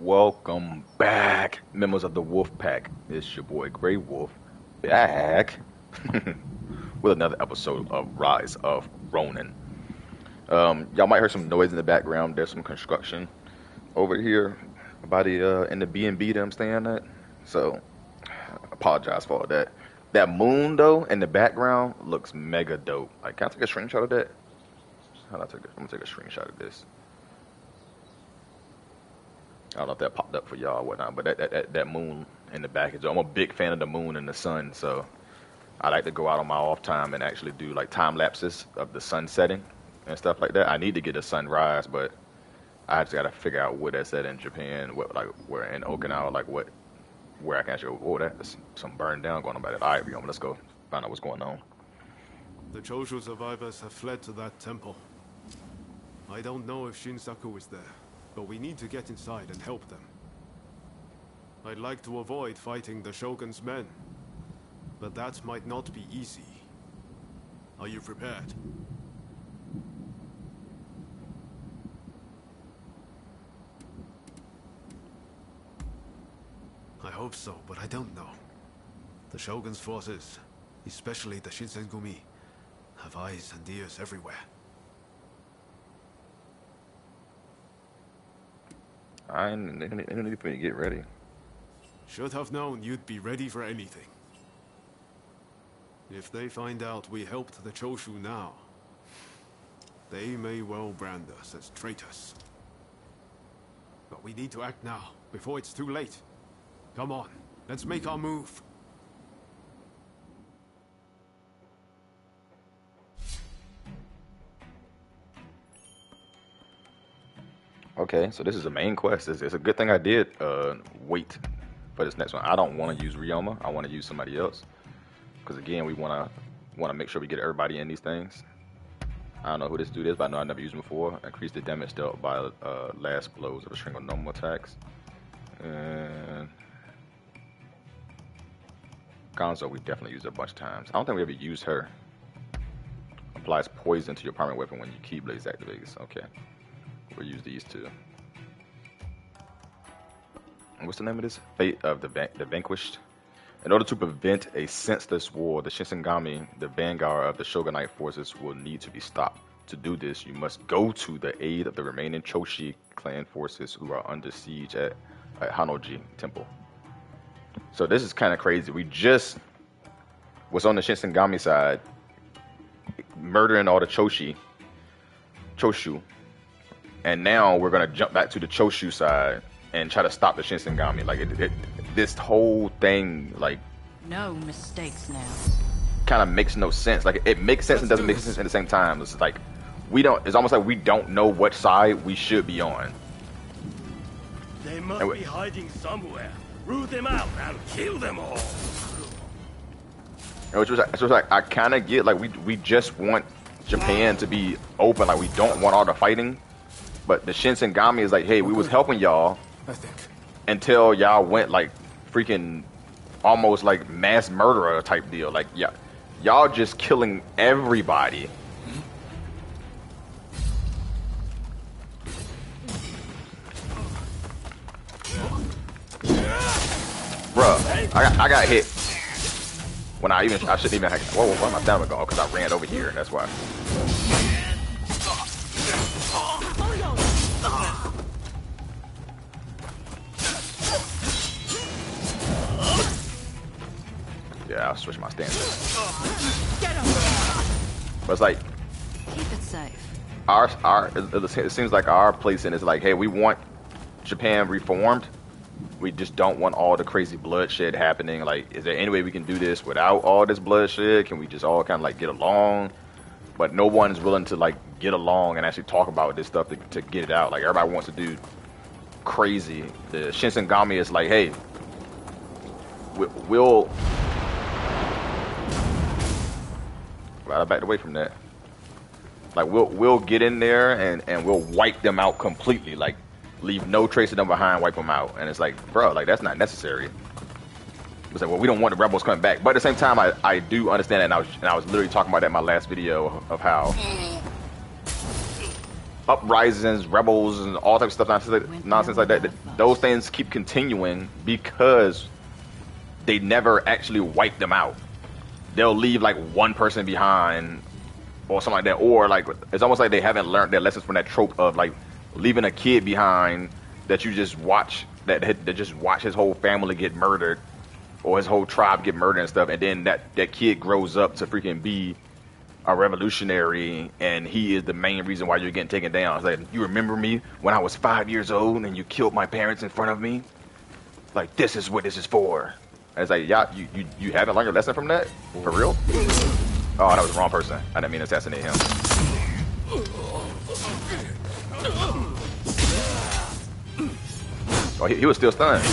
Welcome back, members of the Wolf Pack. It's your boy Grey Wolf back with another episode of Rise of Ronin. Y'all might hear some noise in the background. There's some construction over here by the in the B&B that I'm staying at. So apologize for all that. That moon though in the background looks mega dope. Like, can I take a screenshot of that? I'm gonna take a screenshot of this. I don't know if that popped up for y'all or whatnot, but that moon in the back is, I'm a big fan of the moon and the sun, so I like to go out on my off time and actually do like time lapses of the sun setting and stuff like that. I need to get a sunrise, but I just gotta figure out where that's at in Japan, where in Okinawa, where I can actually go. Oh, that's some burn down going on about it. All right, Ryoma, let's go find out what's going on. The Choshu survivors have fled to that temple. I don't know if Shinsaku is there, but we need to get inside and help them. I'd like to avoid fighting the Shogun's men, but that might not be easy. Are you prepared? I hope so, but I don't know. The Shogun's forces, especially the Shinsengumi, have eyes and ears everywhere. I didn't need to get ready. Should have known you'd be ready for anything. If they find out we helped the Choshu now, they may well brand us as traitors. But we need to act now, before it's too late. Come on, let's make our move. Okay, so this is the main quest. It's a good thing I did wait for this next one. I don't want to use Ryoma. I want to use somebody else, because again, we want to make sure we get everybody in these things. I don't know who this dude is, but I know I've never used him before. Increase the damage dealt by last blows of a string of normal attacks. And Gonzo, we definitely used a bunch of times. I don't think we ever used her. Applies poison to your primary weapon when your Keyblade's activates. Okay. We'll use these two. And what's the name of this? Fate of the Vanquished. In order to prevent a senseless war, the Shinsengumi, the vanguard of the Shogunate forces, will need to be stopped. To do this, you must go to the aid of the remaining Choshi clan forces who are under siege at Hanojin Temple. So this is kind of crazy. We just was on the Shinsengumi side, murdering all the Choshu. And now we're gonna jump back to the Choshu side and try to stop the Shinsengumi. Like this whole thing, like no mistakes now. Kind of makes no sense. Like it makes sense and doesn't make sense at the same time. It's like It's almost like we don't know what side we should be on. They must be hiding somewhere. Root them out. I'll kill them all. Which was like I kind of get, like we just want Japan to be open. Like we don't want all the fighting. But the Shinsengumi is like, hey, we was helping y'all until y'all went like freaking almost like mass murderer type deal. Like, yeah, y'all just killing everybody. Bruh, I got hit when I shouldn't even have. Whoa, why my stamina gone? Because I ran over here, and that's why. Yeah, I'll switch my stance. But it's like, keep it safe. It seems like our place in is like, hey, we want Japan reformed. We just don't want all the crazy bloodshed happening. Like, is there any way we can do this without all this bloodshed? Can we just all kind of like get along? But no one's willing to like get along and actually talk about this stuff to get it out. Like, everybody wants to do crazy. The Shinsengumi is like, hey, we'll I backed away from that. Like, we'll get in there and we'll wipe them out completely. Like, leave no trace of them behind, wipe them out. And it's like, bro, like, that's not necessary. It's like, well, we don't want the rebels coming back. But at the same time, I do understand that. And I was literally talking about that in my last video of how uprisings, rebels, and all types of stuff, nonsense like that. Those things keep continuing because they never actually wipe them out. They'll leave like one person behind or something like that, or like it's almost like they haven't learned their lessons from that trope of like leaving a kid behind that you just watch that his whole family get murdered or his whole tribe get murdered and stuff, and then that kid grows up to freaking be a revolutionary, and he is the main reason why you're getting taken down. It's like, you remember me when I was 5 years old and you killed my parents in front of me? Like, this is what this is for. And it's like, yeah, you haven't learned a lesson from that? For real? Oh, that was the wrong person. I didn't mean to assassinate him. Oh, he was still stunned.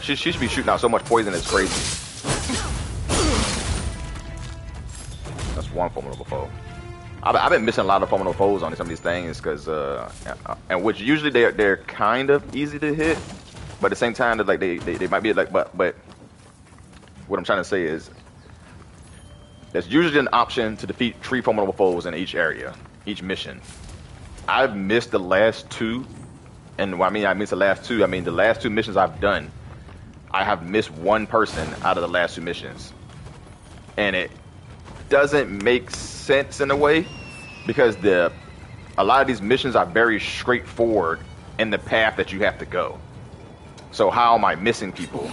She should be shooting out so much poison, it's crazy. That's one formidable foe. I've been missing a lot of formidable foes on some of these things, because and which usually they're kind of easy to hit, but at the same time, like they might be like, but what I'm trying to say is there's usually an option to defeat 3 formidable foes in each area, each mission. I've missed the last 2. And I mean, I missed the last 2. I mean, the last 2 missions I've done, I have missed one person out of the last 2 missions. And it doesn't make sense in a way, because a lot of these missions are very straightforward in the path that you have to go. So how am I missing people?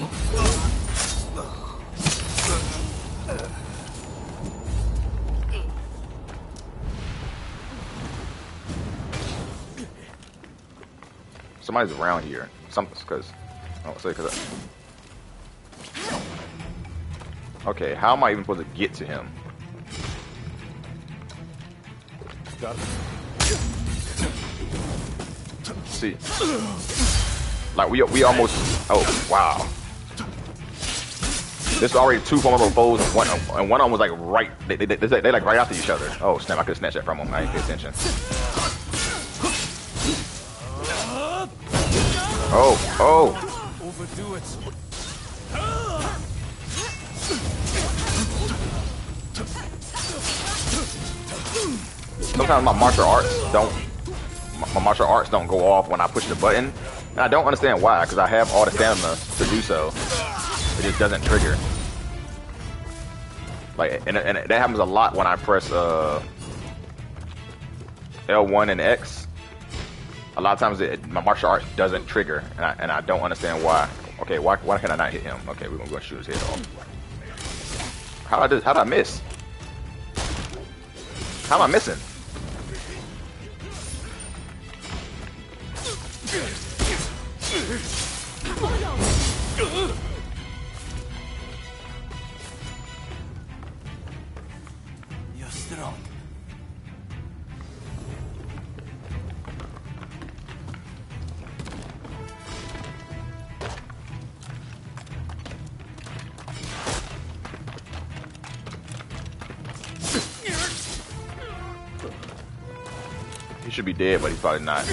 Somebody's around here. Something's because. Oh, sorry, because. Okay, how am I even supposed to get to him? Got it. See, like we almost. Oh wow! There's already 2 formidable foes, and one almost like right. They like right after each other. Oh snap! I could snatch that from him. I didn't pay attention. Oh, oh! Overdo it. Sometimes my martial arts don't go off when I push the button, and I don't understand why, because I have all the stamina to do so. It just doesn't trigger. Like, and that happens a lot when I press L1 and X. A lot of times, my martial arts doesn't trigger, and I don't understand why. Okay, why can I not hit him? Okay, we're gonna go and shoot his head off. How did I miss? How am I missing? You're strong. Should be dead, but he's probably not.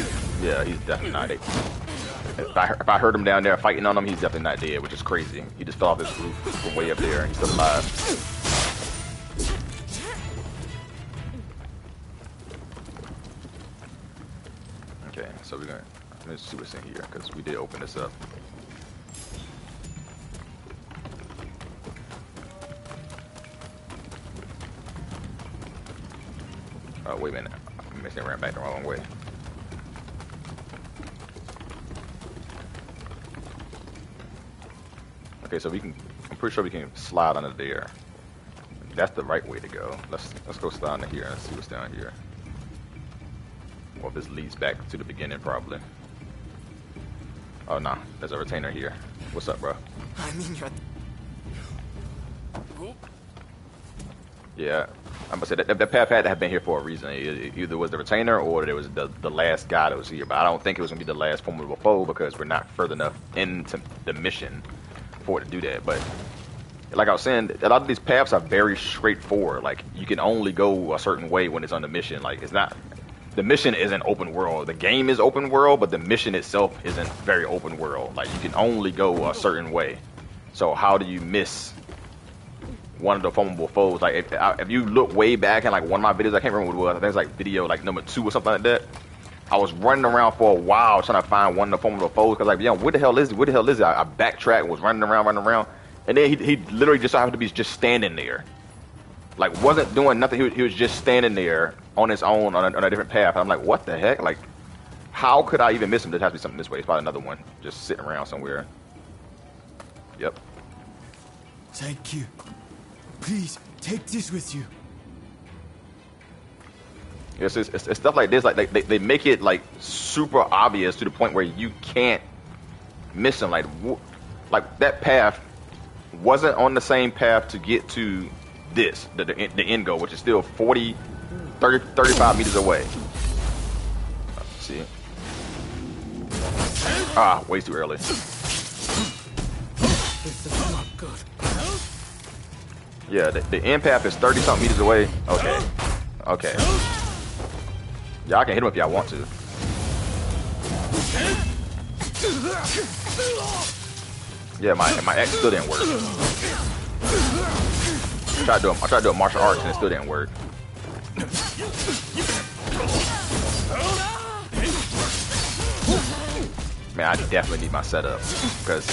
Yeah, he's definitely not. If I heard him down there fighting on him, he's definitely not dead, which is crazy. He just fell off this roof from way up there, and he's still alive. Okay, so we're gonna let's see what's in here, because we did open this up. Oh, wait a minute. They ran back the wrong way. Okay, so we can. I'm pretty sure we can slide under there. That's the right way to go. Let's go slide under here and see what's down here. Well, this leads back to the beginning probably. Oh no, there's a retainer here. What's up, bro? I mean, yeah. I'm gonna say that path had to have been here for a reason. It either was the retainer or it was the last guy that was here. But I don't think it was gonna be the last formidable foe, because we're not further enough into the mission for it to do that. But like I was saying, a lot of these paths are very straightforward. Like, you can only go a certain way when it's on the mission. Like, it's not the mission isn't open world. The game is open world, but the mission itself isn't very open world. Like, you can only go a certain way. So how do you miss one of the formidable foes? Like, if you look way back in, like, one of my videos, I can't remember what it was. I think it's, like, video, like, number 2 or something like that. I was running around for a while trying to find one of the formidable foes. Because, like, yeah, where the hell is it? Where the hell is it? I backtracked and was running around. And then he literally just happened to be just standing there. Like, wasn't doing nothing. He was just standing there on his own on a different path. And I'm like, what the heck? Like, how could I even miss him? There has to be something this way. It's probably another one just sitting around somewhere. Yep. Thank you. Please take this with you. Yes, it's stuff like this. Like they make it like super obvious to the point where you can't miss them. Like that path wasn't on the same path to get to this the end goal, which is still 35 meters away. Let's see. Ah, way too early. This is not good. Yeah, the end path is 30-something meters away. Okay. Okay. Y'all can hit him if y'all want to. Yeah, my axe still didn't work. I tried doing martial arts and it still didn't work. Man, I definitely need my setup because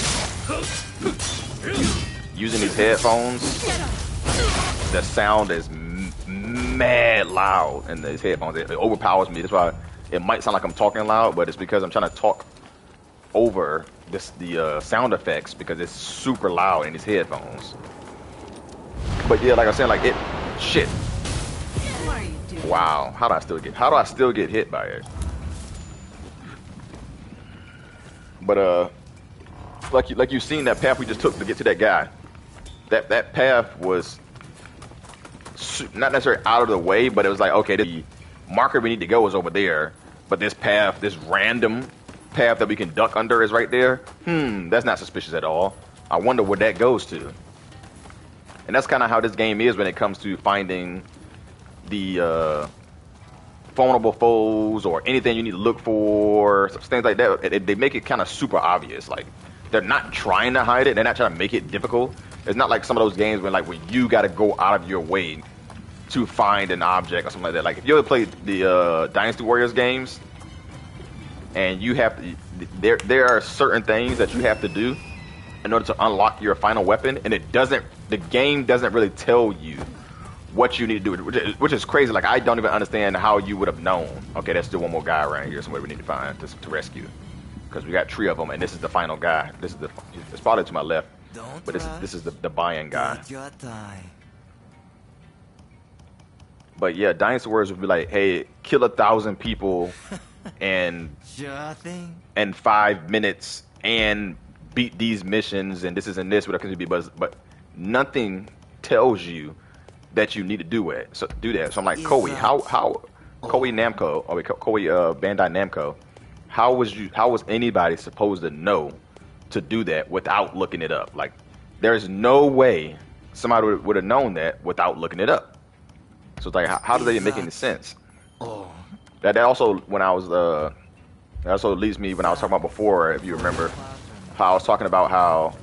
using these headphones, the sound is mad loud in these headphones. It overpowers me. That's why it might sound like I'm talking loud, but it's because I'm trying to talk over the sound effects because it's super loud in these headphones. But yeah, like I said, like it, shit. Wow, how do I still get hit by it? But like you've seen that path we just took to get to that guy. That path was not necessarily out of the way, but it was like, okay, the marker we need to go is over there, but this path, this random path that we can duck under is right there. That's not suspicious at all. I wonder where that goes to. And that's kind of how this game is when it comes to finding the formidable foes or anything you need to look for, things like that. They make it kind of super obvious. Like, they're not trying to hide it. They're not trying to make it difficult. It's not like some of those games where you got to go out of your way to find an object or something like that. Like, if you ever played the Dynasty Warriors games, and you have to, there are certain things that you have to do in order to unlock your final weapon, and the game doesn't really tell you what you need to do, which is crazy. Like, I don't even understand how you would have known. Okay, there's still one more guy around here somewhere we need to find to rescue, because we got 3 of them, and this is the final guy. This is the, it's probably to my left, but this is the buy-in guy. But yeah, Dynasty Warriors would be like, hey, kill 1,000 people and in 5 minutes and beat these missions and this is and this, whatever it could be, but nothing tells you that you need to do it. So do that. So I'm like, Koei, how Koei Namco, or Koei Bandai Namco, how was anybody supposed to know to do that without looking it up? Like, there's no way somebody would have known that without looking it up. So it's like, how does that make any sense? That also, when I was that also leads me when I was talking about before, if you remember, how I was talking about how,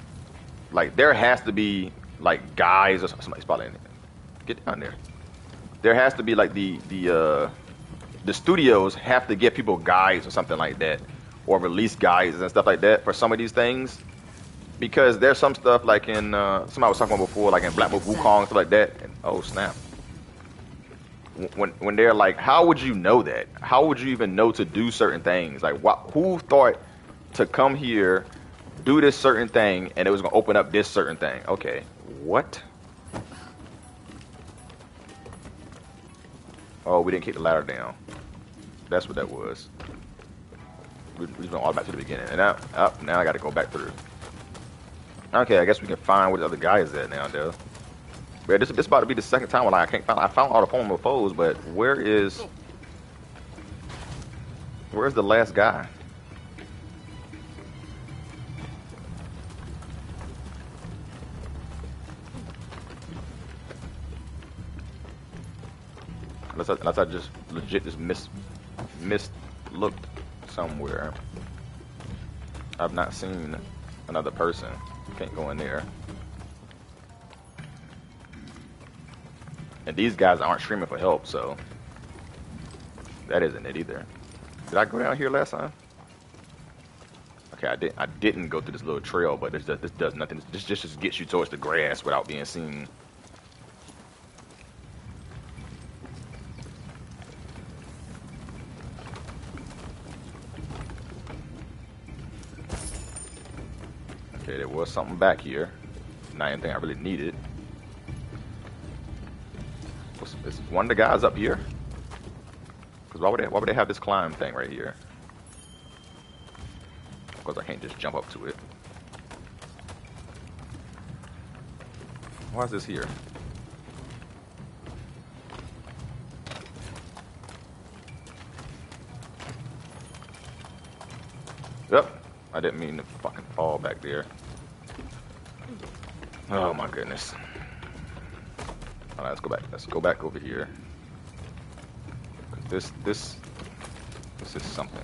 like, there has to be like guys or somebody's probably in it. Get down there. There has to be like the studios have to get people guides or something like that, or release guides and stuff like that for some of these things, because there's some stuff like in somebody was talking about before, like in Black Book Wukong, stuff like that. And oh snap. When they're like, how would you know that? How would you even know to do certain things? Like, who thought to come here, do this certain thing, and it was going to open up this certain thing? Okay, what? Oh, we didn't kick the ladder down. That's what that was. We're going all back to the beginning. And now I got to go back through. Okay, I guess we can find where the other guy is at now, though. Yeah, this is about to be the second time when I can't find. I found all the formidable foes, but where's the last guy? Unless I just legit just miss mislooked somewhere. I've not seen another person. Can't go in there. And these guys aren't screaming for help, so that isn't it either. Did I go down here last time? Okay, I didn't go through this little trail, but this does nothing. This just gets you towards the grass without being seen. Okay, there was something back here. Not anything I really needed. Is one of the guys up here? Because why would they have this climb thing right here? Because I can't just jump up to it. Why is this here? Yep, I didn't mean to fucking fall back there. Oh my goodness. Alright, let's go back. Let's go back over here. This is something.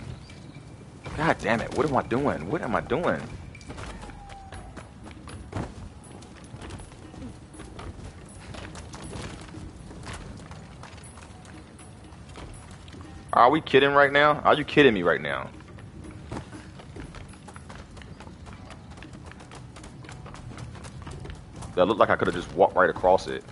God damn it, what am I doing? What am I doing? Are we kidding right now? Are you kidding me right now? That looked like I could have just walked right across it.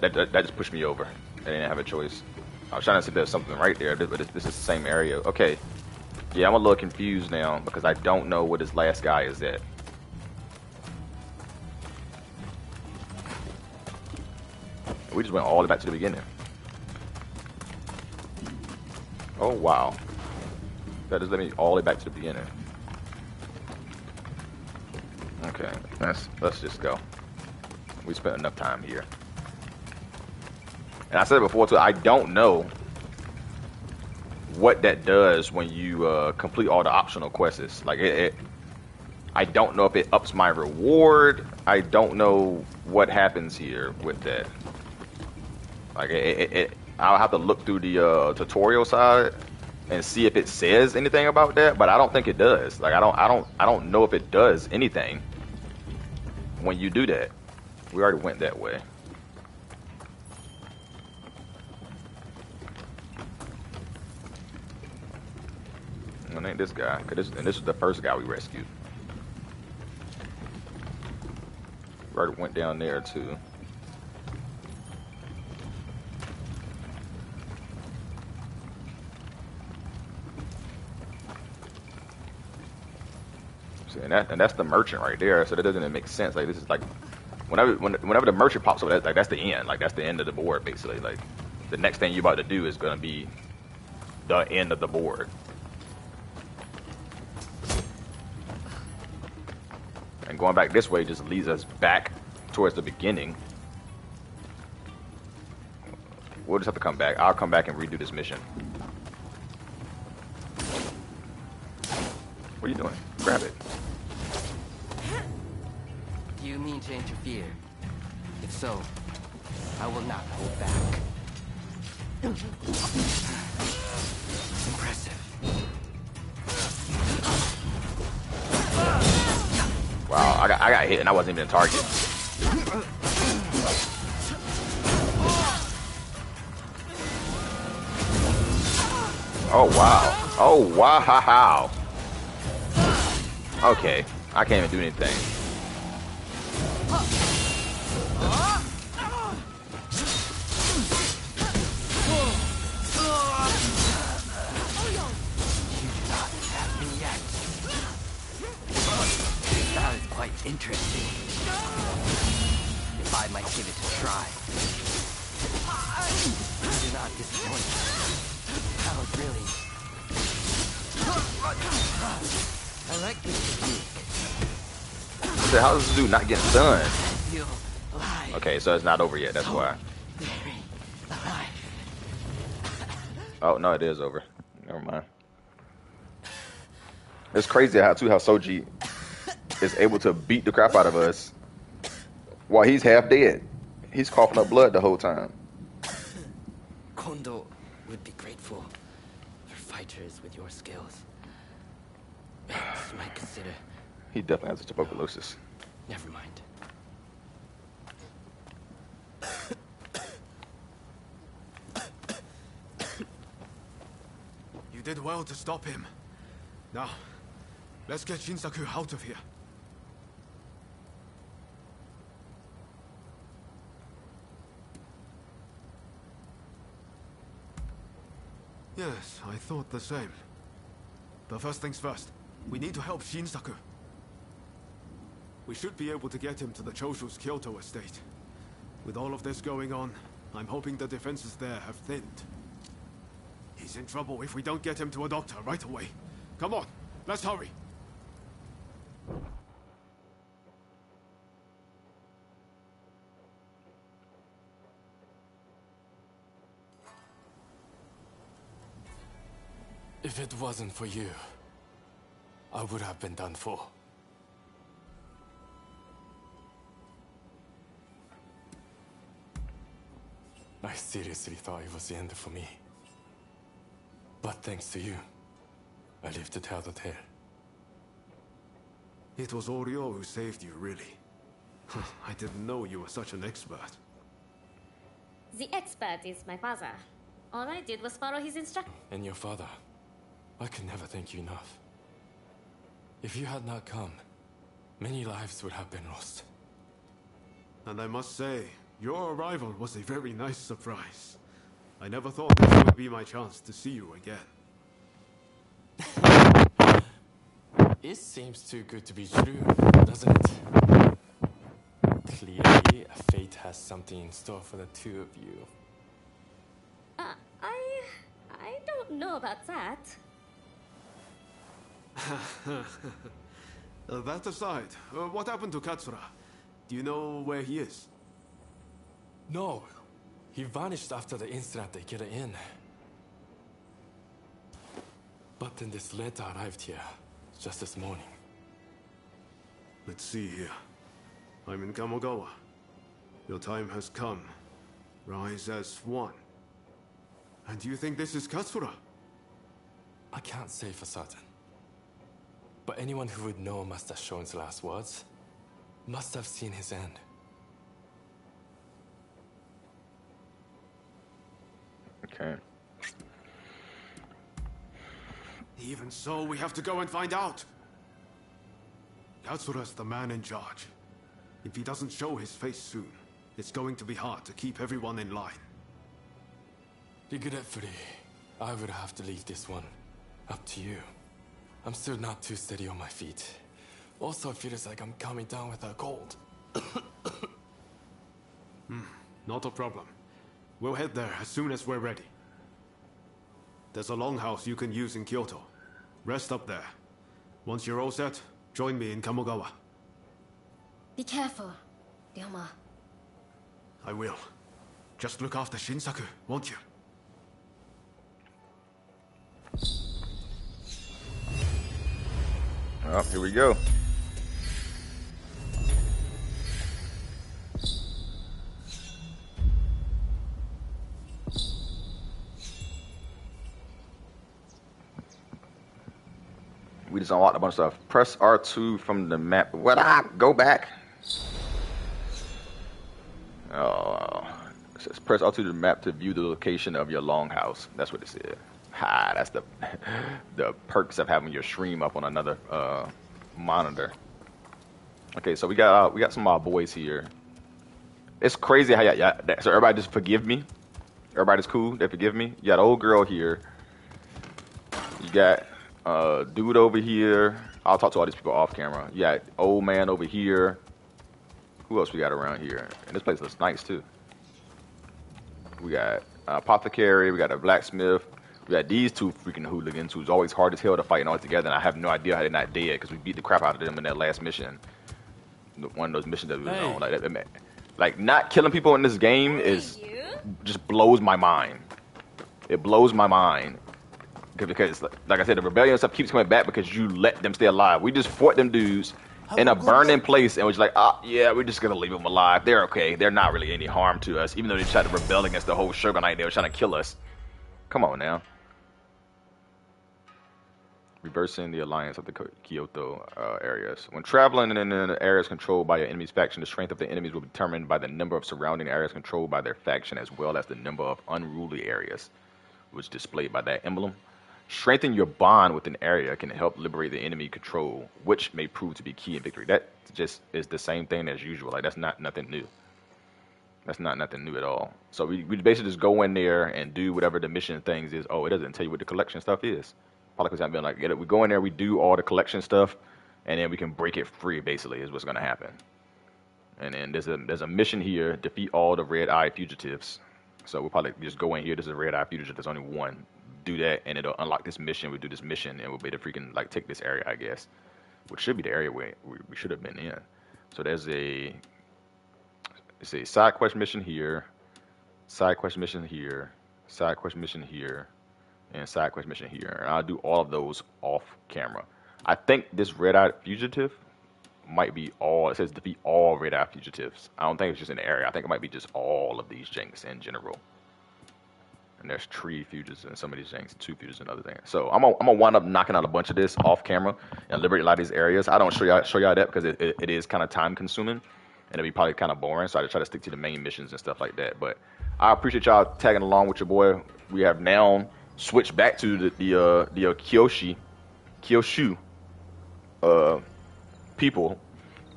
That just pushed me over. I didn't have a choice. I was trying to see if there's something right there, but this is the same area. Okay. Yeah, I'm a little confused now because I don't know where this last guy is at. We just went all the way back to the beginning. Oh, wow. That just let me all the way back to the beginning. Okay. Let's just go. We spent enough time here. And I said it before too, I don't know what that does when you complete all the optional quests. Like I don't know if it ups my reward. I don't know what happens here with that. Like I'll have to look through the tutorial side and see if it says anything about that, but I don't think it does. Like I don't know if it does anything when you do that. We already went that way. And ain't this guy, and this is the first guy we rescued. We already went down there too. See, and that's the merchant right there. So that doesn't even make sense. Like this is like. Whenever the merchant pops up, that's the end. Like that's the end of the board, basically. Like the next thing you're about to do is gonna be the end of the board. And going back this way just leads us back towards the beginning. We'll just have to come back. I'll come back and redo this mission. What are you doing? Grab it. You mean to interfere? If so, I will not hold back. Impressive. Wow, I got hit and I wasn't even a target. Oh wow! Oh wow! Okay, I can't even do anything. Interesting. If I might give it a try. Do not disappoint. How really. I like this technique. So how does this dude not get done? Okay, so it's not over yet, that's why. Oh no, it is over. Never mind. It's crazy how Soji is able to beat the crap out of us while he's half dead. He's coughing up blood the whole time. Kondo would be grateful for fighters with your skills. Perhaps you might consider... He definitely has a tuberculosis. No, never mind. You did well to stop him. Now, let's get Shinsaku out of here. Yes, I thought the same. But first things first, we need to help Shinsaku. We should be able to get him to the Choshu's Kyoto estate. With all of this going on, I'm hoping the defenses there have thinned. He's in trouble if we don't get him to a doctor right away. Come on, let's hurry. If it wasn't for you, I would have been done for. I seriously thought it was the end for me. But thanks to you, I live to tell the tale. It was Oryo who saved you, really. I didn't know you were such an expert. The expert is my father. All I did was follow his instructions. And your father. I could never thank you enough. If you had not come, many lives would have been lost. And I must say, your arrival was a very nice surprise. I never thought this would be my chance to see you again. It seems too good to be true, doesn't it? Clearly, fate has something in store for the two of you. I don't know about that. That aside, what happened to Katsura? Do you know where he is? No. He vanished after the incident at Ikeda Inn. But then this letter arrived here, just this morning. Let's see here. I'm in Kamogawa. Your time has come. Rise as one. And do you think this is Katsura? I can't say for certain. But anyone who would know must have shown his last words, must have seen his end. Okay. Even so, we have to go and find out. Katsura's the man in charge. If he doesn't show his face soon, it's going to be hard to keep everyone in line. Regretfully, I would have to leave this one up to you. I'm still not too steady on my feet. Also, it feels like I'm coming down with a cold. Not a problem. We'll head there as soon as we're ready. There's a longhouse you can use in Kyoto. Rest up there. Once you're all set, join me in Kamogawa. Be careful, Ryoma. I will. Just look after Shinsaku, won't you? Oh, here we go. We just unlocked a bunch of stuff. Press R2 from the map. What? Ah, go back. Oh, it says press R2 to the map to view the location of your longhouse. That's what it said. Ha! That's the perks of having your stream up on another monitor. Okay, so we got some of our boys here. It's crazy how so everybody just forgive me. Everybody's cool. They forgive me. You got old girl here. You got. Dude over here. I'll talk to all these people off camera. You got old man over here. Who else we got around here? And this place looks nice too. We got apothecary. We got a blacksmith. We got these two freaking hooligans who's always hard as hell to fight and all together. And I have no idea how they're not dead because we beat the crap out of them in that last mission. One of those missions that we were on. Like not killing people in this game is just blows my mind. It blows my mind. Because, like I said, the rebellion stuff keeps coming back because you let them stay alive. We just fought them dudes in a burning place, and was like, ah, yeah, we're just gonna leave them alive. They're okay. They're not really any harm to us, even though they tried to rebel against the whole shogunate. They were trying to kill us. Come on now. Reversing the alliance of the Kyoto areas. When traveling in areas controlled by your enemy's faction, the strength of the enemies will be determined by the number of surrounding areas controlled by their faction, as well as the number of unruly areas, which is displayed by that emblem. Strengthen your bond with an area can help liberate the enemy control, which may prove to be key in victory. That just is the same thing as usual. Like, that's not nothing new. That's not nothing new at all. So we basically just go in there and do whatever the mission things is. Oh, it doesn't tell you what the collection stuff is. Probably because I've been like, we go in there, we do all the collection stuff, and then we can break it free, basically, is what's going to happen. And then there's a mission here, defeat all the red-eye fugitives. So we'll probably just go in here. This is a red-eye fugitive. There's only one. Do that, and it'll unlock this mission. We do this mission, and we'll be able to freaking, like, take this area, I guess. Which should be the area where we should have been in. So there's a side quest mission here, side quest mission here, side quest mission here, and side quest mission here, and I'll do all of those off camera. I think this red-eyed fugitive might be all, it says defeat all red-eyed fugitives. I don't think it's just an area. I think it might be just all of these janks in general. And there's tree fugitives and some of these things, two fugitives and other things. So I'm gonna wind up knocking out a bunch of this off camera and liberate a lot of these areas. I don't show y'all that because it is kind of time consuming and it'll be probably kind of boring. So I just try to stick to the main missions and stuff like that. But I appreciate y'all tagging along with your boy. We have now switched back to the Kyoshu people.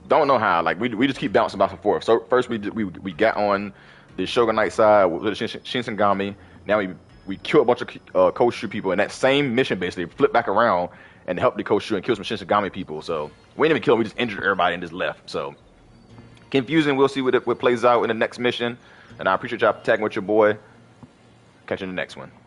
Don't know how. Like we just keep bouncing back and forth. So first we got on the Shogunite side with the Shinsengumi. Now we kill a bunch of Choshu people in that same mission, basically flip back around and help the Choshu and kill some Shinsengumi people. So we didn't even kill them; we just injured everybody and just left. So confusing. We'll see what plays out in the next mission. And I appreciate y'all tagging with your boy. Catch you in the next one.